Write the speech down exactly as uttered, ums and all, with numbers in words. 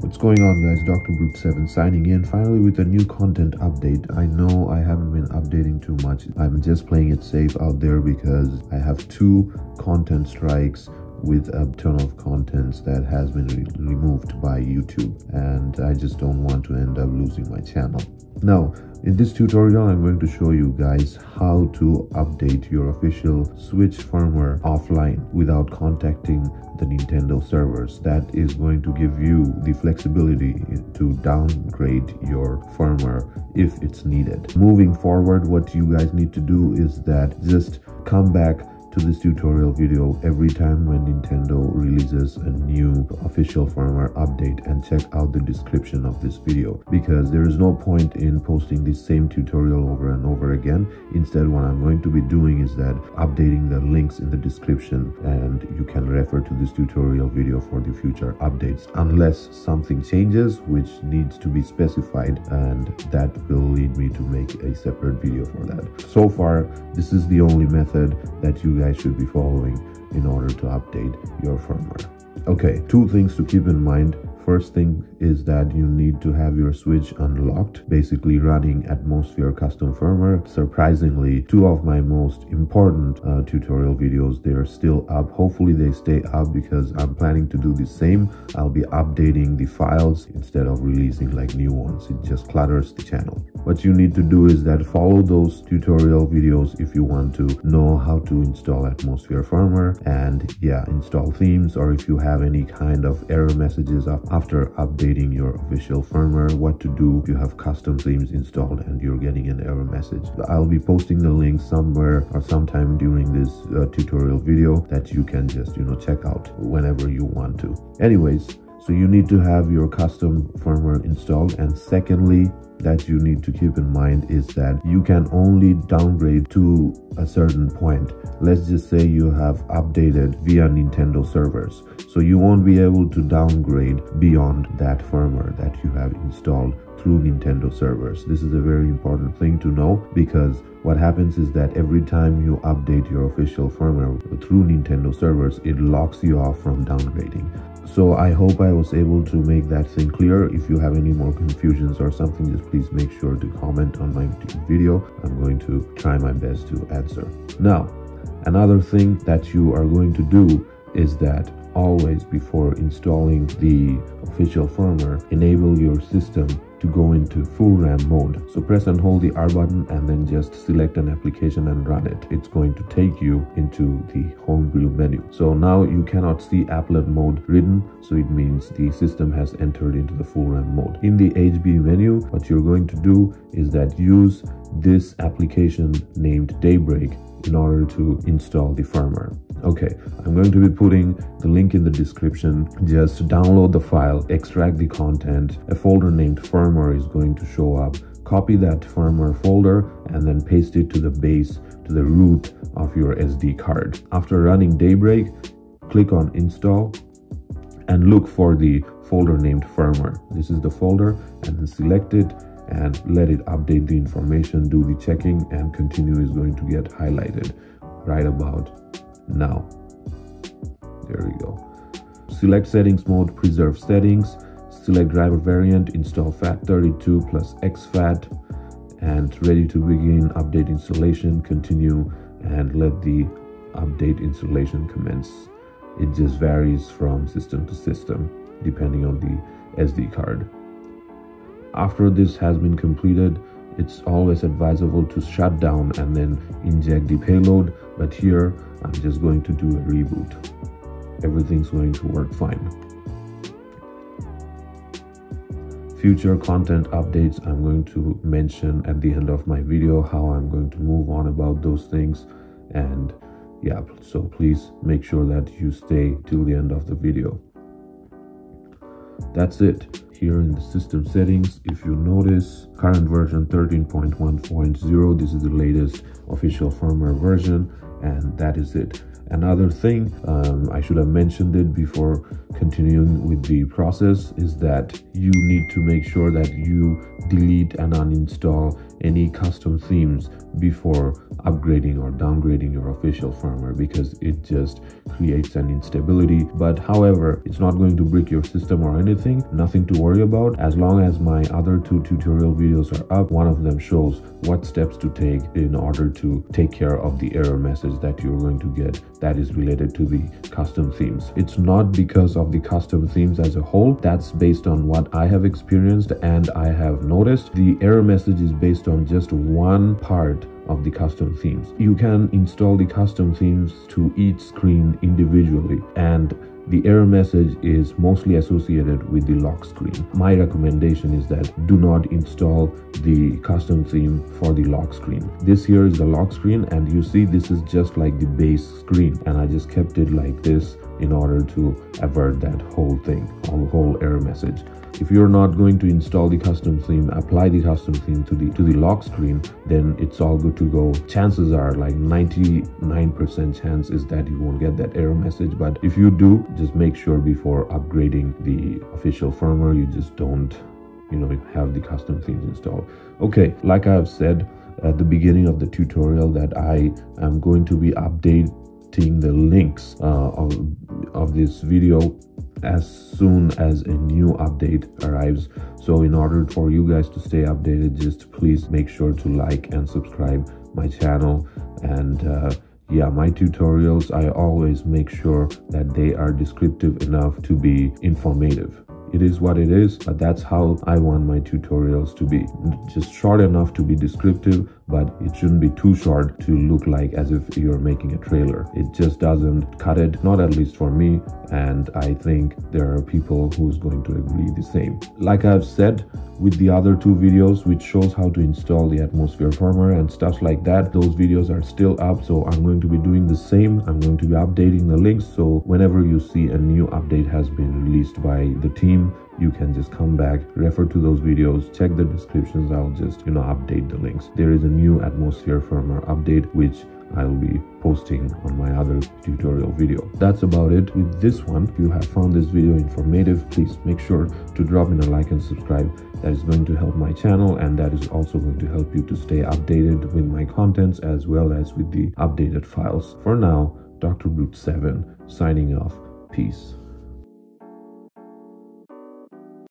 What's going on, guys? Doctor Brute seven signing in, finally with a new content update. I know I haven't been updating too much. I'm just playing it safe out there because I have two content strikes with a ton of contents that has been re removed by YouTube, and I just don't want to end up losing my channel. Now, in this tutorial, I'm going to show you guys how to update your official Switch firmware offline without contacting the Nintendo servers. That is going to give you the flexibility to downgrade your firmware if it's needed. Moving forward, what you guys need to do is that just come back to this tutorial video every time when Nintendo releases a new official firmware update, and check out the description of this video, because there is no point in posting the same tutorial over and over again. Instead, what I'm going to be doing is that updating the links in the description, and you can refer to this tutorial video for the future updates unless something changes, which needs to be specified, and that will lead me to make a separate video for that. So far, this is the only method that you guys should be following in order to update your firmware. Okay, two things to keep in mind. First thing is that you need to have your Switch unlocked, basically running Atmosphere custom firmware. Surprisingly, two of my most important uh, tutorial videos, they are still up. Hopefully they stay up, because I'm planning to do the same. I'll be updating the files instead of releasing like new ones. It just clutters the channel. What you need to do is that follow those tutorial videos if you want to know how to install Atmosphere firmware, and yeah, install themes, or if you have any kind of error messages up after updating your official firmware, what to do if you have custom themes installed and you're getting an error message. I'll be posting the link somewhere or sometime during this uh, tutorial video that you can just, you know, check out whenever you want to. Anyways, so you need to have your custom firmware installed. And secondly, that you need to keep in mind is that you can only downgrade to a certain point. Let's just say you have updated via Nintendo servers, so you won't be able to downgrade beyond that firmware that you have installed through Nintendo servers. This is a very important thing to know, because what happens is that every time you update your official firmware through Nintendo servers, it locks you off from downgrading. So I hope I was able to make that thing clear. If you have any more confusions or something, just please make sure to comment on my video. I'm going to try my best to answer. Now, another thing that you are going to do is that always before installing the official firmware, enable your system to go into full RAM mode. So press and hold the R button and then just select an application and run it. It's going to take you into the homebrew menu. So now you cannot see applet mode written, so it means the system has entered into the full RAM mode. In the H B menu, what you're going to do is that use this application named Daybreak in order to install the firmware. Okay, I'm going to be putting the link in the description. Just download the file, extract the content. A folder named firmware is going to show up. Copy that firmware folder and then paste it to the base, to the root of your S D card. After running Daybreak, click on install and look for the folder named firmware. This is the folder, and then select it and let it update the information, do the checking, and continue is going to get highlighted right about now. There we go. Select settings mode, preserve settings, select driver variant, install FAT thirty-two plus X FAT, and ready to begin update installation, continue, and let the update installation commence. It just varies from system to system depending on the S D card. After this has been completed, it's always advisable to shut down and then inject the payload, but here I'm just going to do a reboot. Everything's going to work fine. Future content updates, I'm going to mention at the end of my video how I'm going to move on about those things, and yeah, so please make sure that you stay till the end of the video. That's it. Here in the system settings, if you notice, current version thirteen point one point zero, this is the latest official firmware version, and that is it. Another thing, um, I should have mentioned it before continuing with the process, is that you need to make sure that you delete and uninstall any custom themes before upgrading or downgrading your official firmware, because it just creates an instability. But however, it's not going to break your system or anything, nothing to worry about. As long as my other two tutorial videos are up, one of them shows what steps to take in order to take care of the error message that you're going to get that is related to the custom themes. It's not because of the custom themes as a whole, that's based on what I have experienced and I have noticed. The error message is based on just one part of the custom themes. You can install the custom themes to each screen individually, and the error message is mostly associated with the lock screen. My recommendation is that do not install the custom theme for the lock screen. This here is the lock screen, and you see this is just like the base screen, and I just kept it like this in order to avert that whole thing, the whole error message. If you're not going to install the custom theme, apply the custom theme to the to the lock screen, then it's all good to go. Chances are like ninety-nine percent chance is that you won't get that error message, but if you do, just make sure before upgrading the official firmware, you just don't, you know, have the custom themes installed. Okay, like I have said at the beginning of the tutorial, that I am going to be updating the links uh, of, of this video as soon as a new update arrives. So in order for you guys to stay updated, just please make sure to like and subscribe my channel. And uh, yeah, my tutorials, I always make sure that they are descriptive enough to be informative. It is what it is, but that's how I want my tutorials to be. Just short enough to be descriptive, but it shouldn't be too short to look like as if you're making a trailer. It just doesn't cut it, not at least for me, and I think there are people who's going to agree the same. Like I've said with the other two videos, which shows how to install the Atmosphere firmware and stuff like that, those videos are still up, so I'm going to be doing the same. I'm going to be updating the links, so whenever you see a new update has been released by the team, you can just come back, refer to those videos, check the descriptions. I'll just, you know, update the links. There is a new Atmosphere firmware update which I'll be posting on my other tutorial video. That's about it with this one. If you have found this video informative, please make sure to drop in a like and subscribe. That is going to help my channel, and that is also going to help you to stay updated with my contents as well as with the updated files. For now, Doctor Brute seven signing off. Peace.